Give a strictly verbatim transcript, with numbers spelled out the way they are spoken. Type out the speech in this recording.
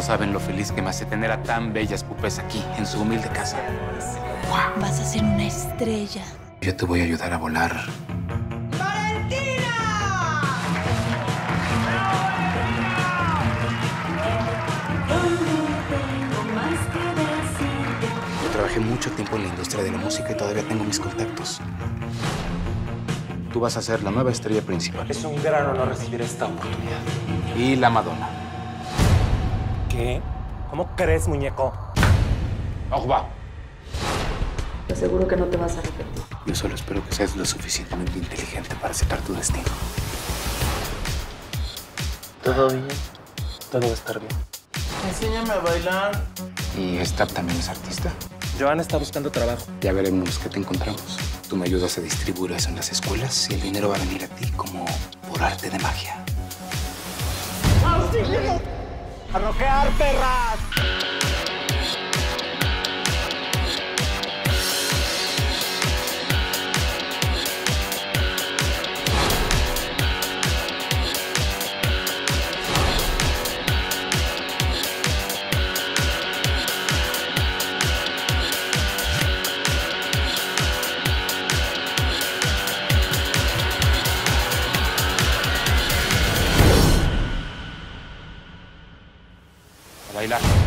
No saben lo feliz que me hace tener a tan bellas pupés aquí, en su humilde casa. Wow. Vas a ser una estrella. Yo te voy a ayudar a volar. Trabajé mucho tiempo en la industria de la música y todavía tengo mis contactos. Tú vas a ser la nueva estrella principal. Es un gran honor recibir esta oportunidad. Y la Madonna. ¿Qué? ¿Cómo crees, muñeco? ¡Ojo, va! Te aseguro que no te vas a arrepentir. Yo solo espero que seas lo suficientemente inteligente para aceptar tu destino. ¿Todo bien? Todo va a estar bien. Enséñame a bailar. ¿Y esta también es artista? Joana está buscando trabajo. Ya veremos qué te encontramos. Tú me ayudas a distribuir eso en las escuelas y el dinero va a venir a ti como por arte de magia. ¡Auxilio! ¡A roquear, perras! Bailar.